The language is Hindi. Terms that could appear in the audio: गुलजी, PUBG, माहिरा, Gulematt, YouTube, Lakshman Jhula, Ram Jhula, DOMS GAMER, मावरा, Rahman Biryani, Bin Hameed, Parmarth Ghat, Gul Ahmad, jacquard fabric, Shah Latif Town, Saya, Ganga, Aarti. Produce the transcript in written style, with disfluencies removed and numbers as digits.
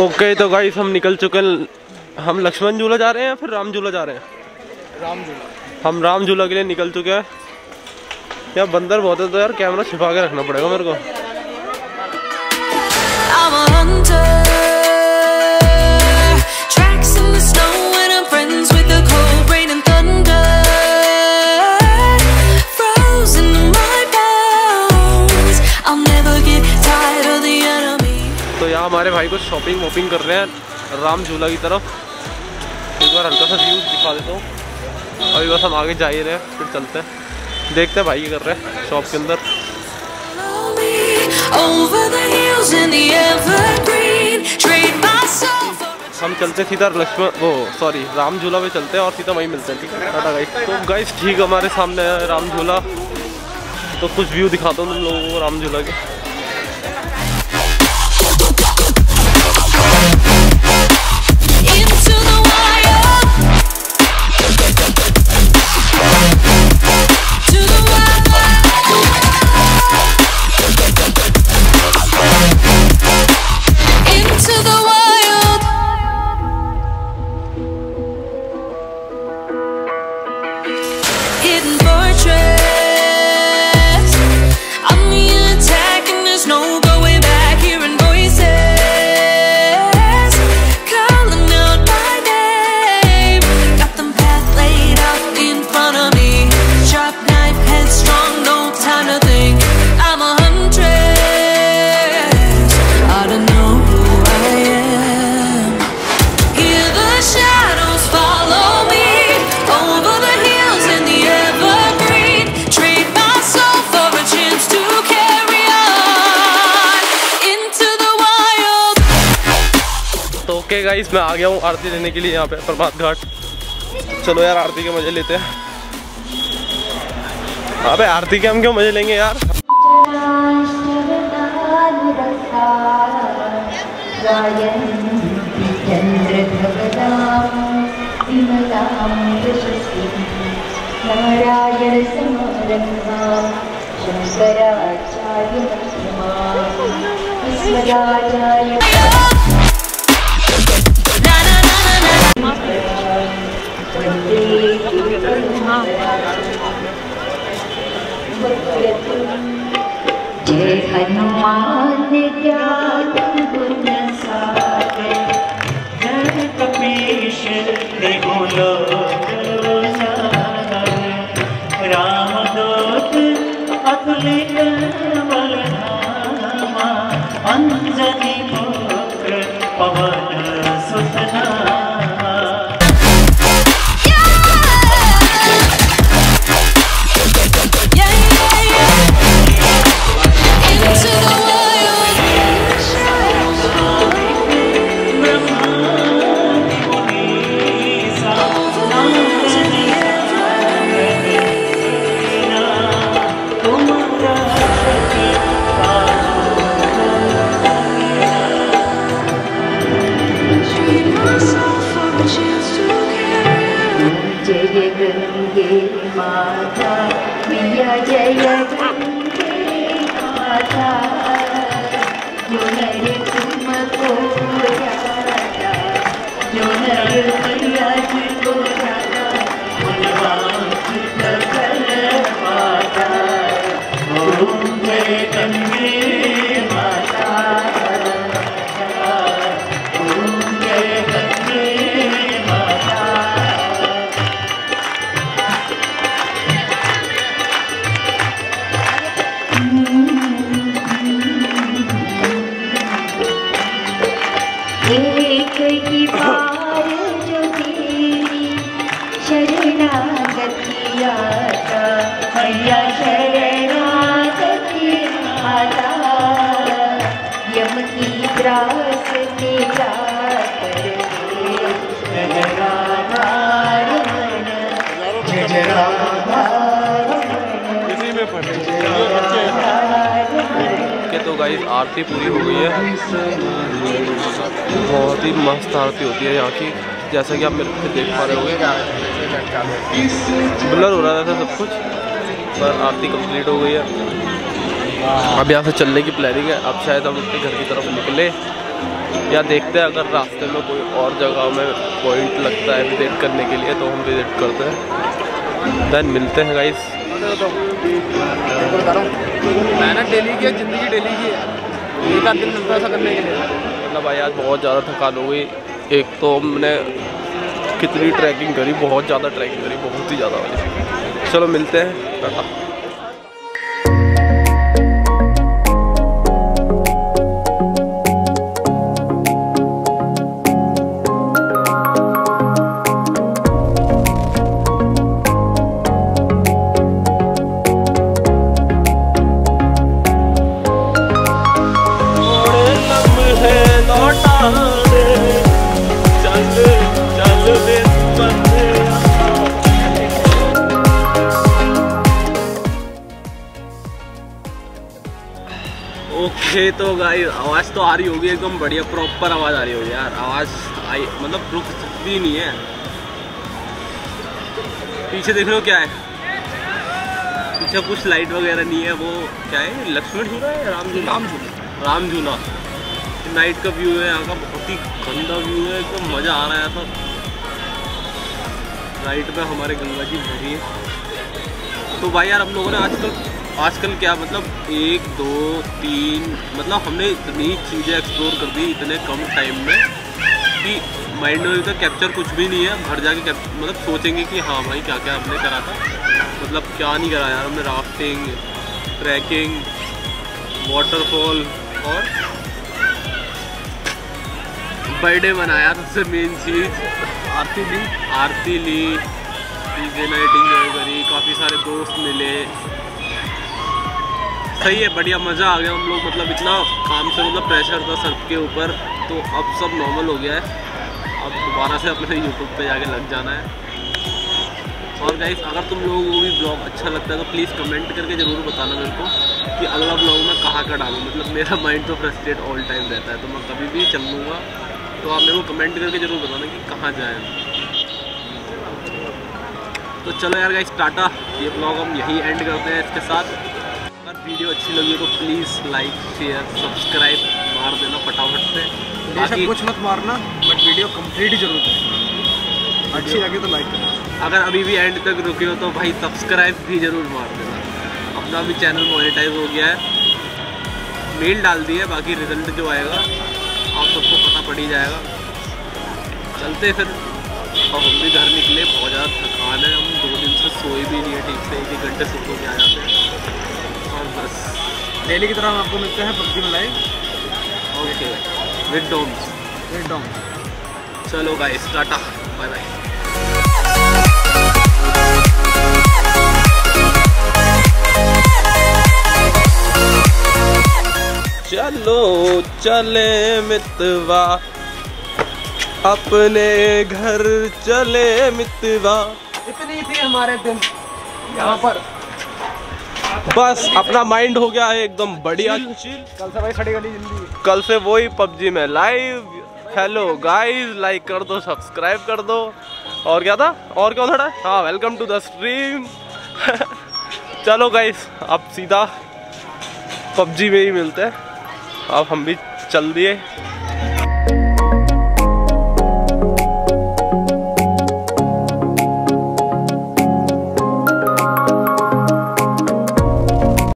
ओके तो गाइस हम निकल चुके हैं। हम लक्ष्मण झूला जा रहे हैं या फिर राम झूला जा रहे हैं? राम झूला। हम राम झूला के लिए निकल चुके हैं। यार बंदर बहुत है तो यार कैमरा छिपा के रखना पड़ेगा मेरे को। तो यहाँ हमारे भाई को शॉपिंग वॉपिंग कर रहे हैं राम झूला की तरफ। एक बार हल्का सा व्यू दिखा देता हूँ। अभी बस हम आगे जा ही रहे हैं, फिर चलते हैं, देखते हैं भाई ये कर रहे हैं शॉप के अंदर। हम चलते सीधा लक्ष्मण वो सॉरी राम झूला पे चलते हैं और सीधा वहीं मिलते हैं, ठीक है टाटा गाइस। तो गाइस ठीक हमारे सामने है राम झूला, तो कुछ व्यू दिखाता हूँ तुम लोगों को राम झूला के। ओके गाइस मैं आ गया हूँ आरती लेने के लिए यहाँ पे परमार्थ घाट। चलो यार आरती के मजे लेते हैं। अबे आरती के हम क्यों मजे लेंगे यार। जय हनुमान ज्ञान गुण सागर, जय कपीश देहु लोक उजागर, राम दूत अतुलित बल धामा, अंजनी पुत्र पवन सुत नामा। आरती पूरी हो गई है। बहुत ही मस्त आरती होती है यहाँ की, जैसा कि आप मेरे पे देख पा रहे होंगे। ब्लर हो रहा था सब कुछ, पर आरती कंप्लीट हो गई है। अब यहाँ से चलने की प्लानिंग है। अब शायद हम अपने घर की तरफ निकले या देखते हैं अगर रास्ते में कोई और जगह में पॉइंट लगता है विज़िट करने के लिए तो हम विज़िट करते हैं। देन मिलते हैं गाइस। मेहनत डेली की है, ज़िंदगी डेली की है, एक आध दिन मिलता है ऐसा करने के लिए। मतलब भाई आज बहुत ज़्यादा थकान हो गई। एक तो हमने कितनी ट्रैकिंग करी, बहुत ज़्यादा ट्रैकिंग करी, बहुत ही ज़्यादा वाली। चलो मिलते हैं, टाटा। ओके तो गाइस आवाज़ तो आ रही होगी, एकदम बढ़िया प्रॉपर आवाज़ आ रही होगी यार। आवाज़ आई मतलब रुक सकती नहीं है। पीछे देख लो क्या है, पीछे कुछ लाइट वगैरह नहीं है। वो क्या है, लक्ष्मण झूला है, राम झूला, राम झूला। नाइट का व्यू है यहाँ का, बहुत ही गंदा व्यू है, एकदम मज़ा आ रहा है तो। नाइट में हमारे गंगा जी भरी है। तो भाई यार हम लोगों ने आजकल क्या मतलब 1 2 3 मतलब हमने इतनी चीज़ें एक्सप्लोर कर दी इतने कम टाइम में कि माइंड में तो कैप्चर कुछ भी नहीं है। घर जाके मतलब सोचेंगे कि हाँ भाई क्या क्या हमने करा था, मतलब क्या नहीं करा यार हमने। राफ्टिंग, ट्रैकिंग, वाटरफॉल और बर्थडे मनाया, सबसे मेन चीज़ आरती ली, डीजे नाइट एंजॉय करी, काफ़ी सारे दोस्त मिले। सही है, बढ़िया मज़ा आ गया। हम लोग मतलब इतना काम से मतलब प्रेशर था सर के ऊपर, तो अब सब नॉर्मल हो गया है। अब दोबारा से अपने YouTube पे जाके लग जाना है। और गाइस अगर तुम लोगों को भी ब्लॉग अच्छा लगता है तो प्लीज़ कमेंट करके ज़रूर बताना मेरे को कि अगला ब्लॉग मैं कहाँ का डालूँ। मतलब मेरा माइंड तो फ्रस्ट्रेट ऑल टाइम रहता है, तो मैं कभी भी चल लूँगा। तो आप मेरे को कमेंट करके ज़रूर बताना कि कहाँ जाएँ। तो चलो यार गाइस टाटा, ये ब्लॉग हम यहीं एंड करते हैं इसके साथ। वीडियो अच्छी लगी तो प्लीज़ लाइक, शेयर, सब्सक्राइब मार देना फटाफट से। बाकी कुछ मत मारना, बट वीडियो कंप्लीट जरूर करें, अच्छी लगे तो लाइक करना। अगर अभी भी एंड तक रुके हो तो भाई सब्सक्राइब भी ज़रूर मार देना। अपना भी चैनल मोनेटाइज हो गया है, मेल डाल दी है, बाकी रिजल्ट जो आएगा आप सबको पता पड़ ही जाएगा। चलते फिर, और हम भी घर निकले, बहुत ज़्यादा थकान है। हम 2 दिन से सोए भी नहीं है ठीक से, 1 घंटे सो के आ जाते हैं। और बस डेली की तरह हम आपको मिलते हैं PUBG में लाइव। Okay with Doms. चलो गाइस टाटा, बाय बाय। चलो चले मितवा, अपने घर चले मितवा। इतनी थी हमारे दिन यहाँ पर। बस अपना माइंड हो गया है एकदम बढ़िया। कल से वही PUBG में लाइव। हेलो गाइस, लाइक कर दो, सब्सक्राइब कर दो। और क्या था, और क्या था, हाँ वेलकम टू द स्ट्रीम। चलो गाइस अब सीधा PUBG में ही मिलते हैं। अब हम भी चल दिए।